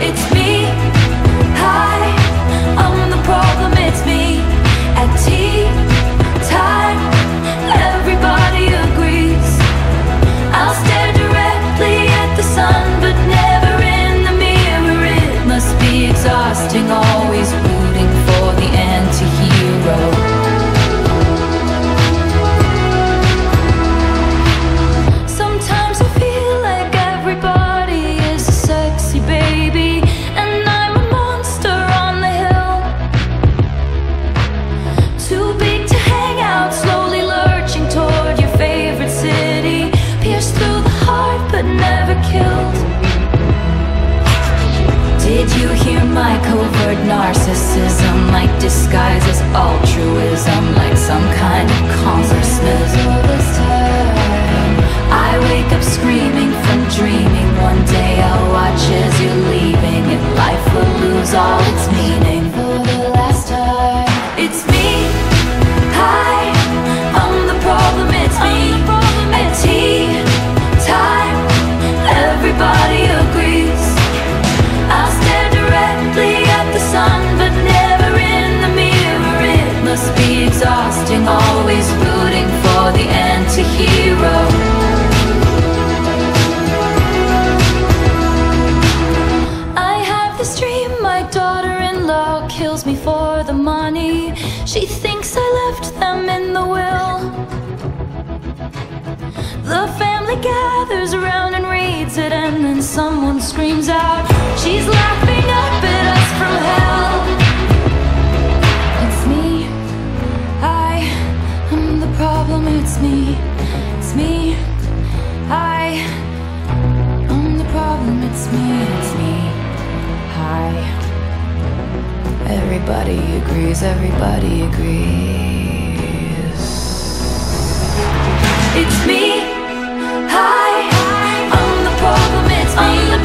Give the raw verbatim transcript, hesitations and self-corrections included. It's me, hi, I'm the problem, it's me.